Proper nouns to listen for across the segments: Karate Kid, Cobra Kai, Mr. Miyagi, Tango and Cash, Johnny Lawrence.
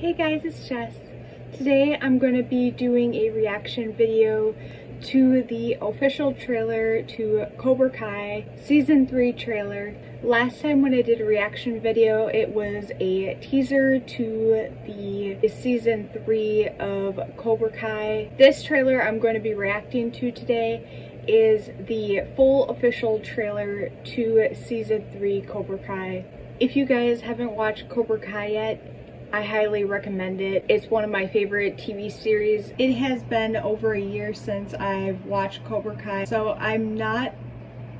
Hey guys, it's Jess. Today I'm going to be doing a reaction video to the official trailer to Cobra Kai season 3 trailer. Last time when I did a reaction video, it was a teaser to the season 3 of Cobra Kai. This trailer I'm going to be reacting to today is the full official trailer to season 3 Cobra Kai. If you guys haven't watched Cobra Kai yet, I highly recommend it. It's one of my favorite TV series. It has been over a year since I've watched Cobra Kai, so I'm not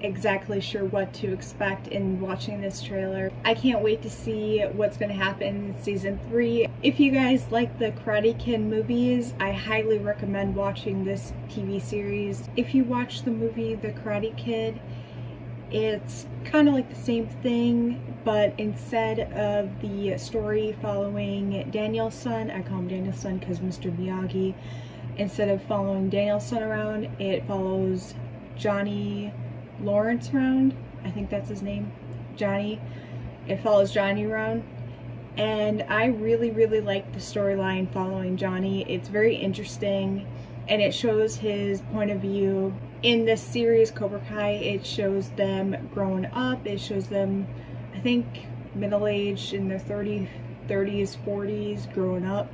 exactly sure what to expect in watching this trailer. I can't wait to see what's going to happen in season 3. If you guys like the Karate Kid movies, I highly recommend watching this TV series. If you watch the movie The Karate Kid, it's kind of like the same thing, but instead of the story following Daniel's son, I call him Daniel's son because Mr. Miyagi, instead of following Daniel's son around, it follows Johnny Lawrence around. I think that's his name, Johnny. It follows Johnny around, and I really like the storyline following Johnny. It's very interesting, and it shows his point of view. In this series, Cobra Kai, it shows them growing up. It shows them, I think, middle-aged, in their 30s, 40s, growing up.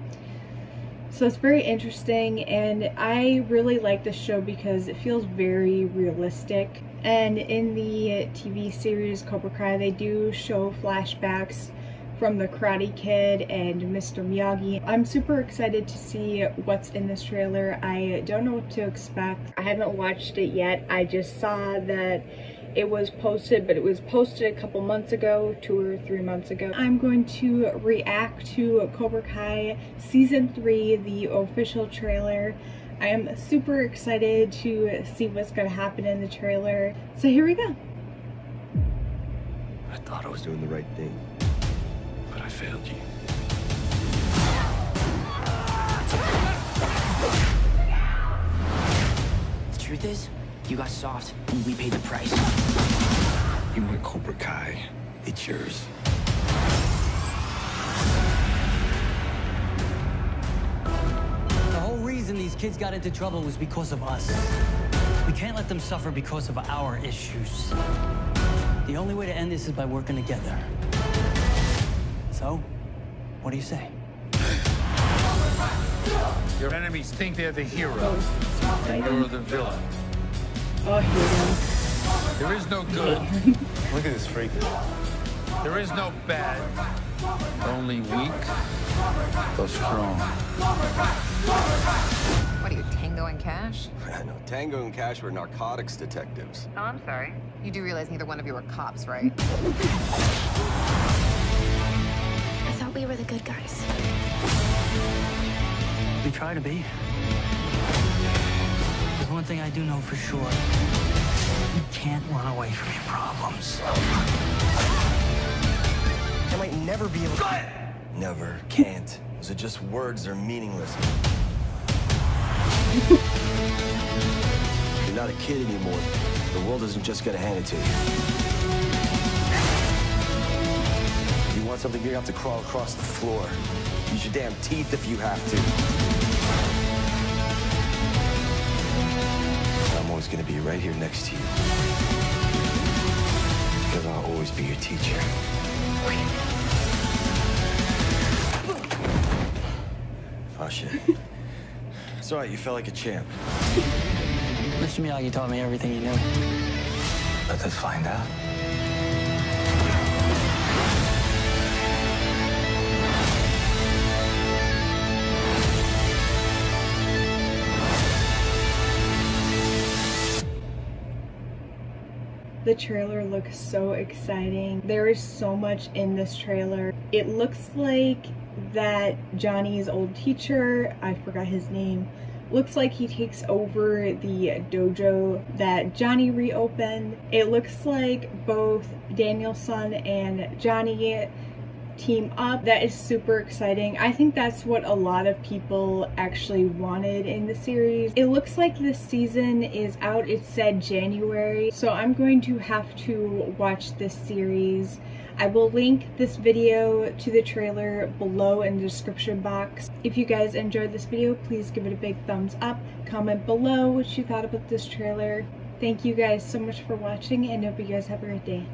So it's very interesting, and I really like this show because it feels very realistic. And in the TV series Cobra Kai, they do show flashbacks from the Karate Kid and Mr. Miyagi. I'm super excited to see what's in this trailer. I don't know what to expect. I haven't watched it yet. I just saw that it was posted, but it was posted a couple months ago, 2 or 3 months ago. I'm going to react to Cobra Kai season 3, the official trailer. I am super excited to see what's gonna happen in the trailer. So here we go. I thought I was doing the right thing. But I failed you. The truth is, you got soft, and we paid the price. You want Cobra Kai, it's yours. The whole reason these kids got into trouble was because of us. We can't let them suffer because of our issues. The only way to end this is by working together. So, what do you say? Your enemies think they're the hero, and you're the villain. Oh, hero. There is no good. Look at this freak. There is no bad. Only weak, though strong. What are you, Tango and Cash? No, Tango and Cash were narcotics detectives. Oh, I'm sorry. You do realize neither one of you were cops, right? We were the good guys. We try to be. There's one thing I do know for sure. You can't run away from your problems. I might never be able to... Never, can't. Those are just words, they're meaningless. You're not a kid anymore. The world isn't just gonna hand it to you. Something you have to crawl across the floor. Use your damn teeth if you have to. I'm always gonna be right here next to you. Because I'll always be your teacher. Oh shit. It's alright, you felt like a champ. Mr. Miyagi taught me everything you knew. Let us find out. The trailer looks so exciting. There is so much in this trailer. It looks like that Johnny's old teacher, I forgot his name, looks like he takes over the dojo that Johnny reopened. It looks like both Daniel's son and Johnny team up. That is super exciting. I think that's what a lot of people actually wanted in the series. It looks like this season is out. It said January, so I'm going to have to watch this series. I will link this video to the trailer below in the description box. If you guys enjoyed this video, please give it a big thumbs up. Comment below what you thought about this trailer. Thank you guys so much for watching, and hope you guys have a great day.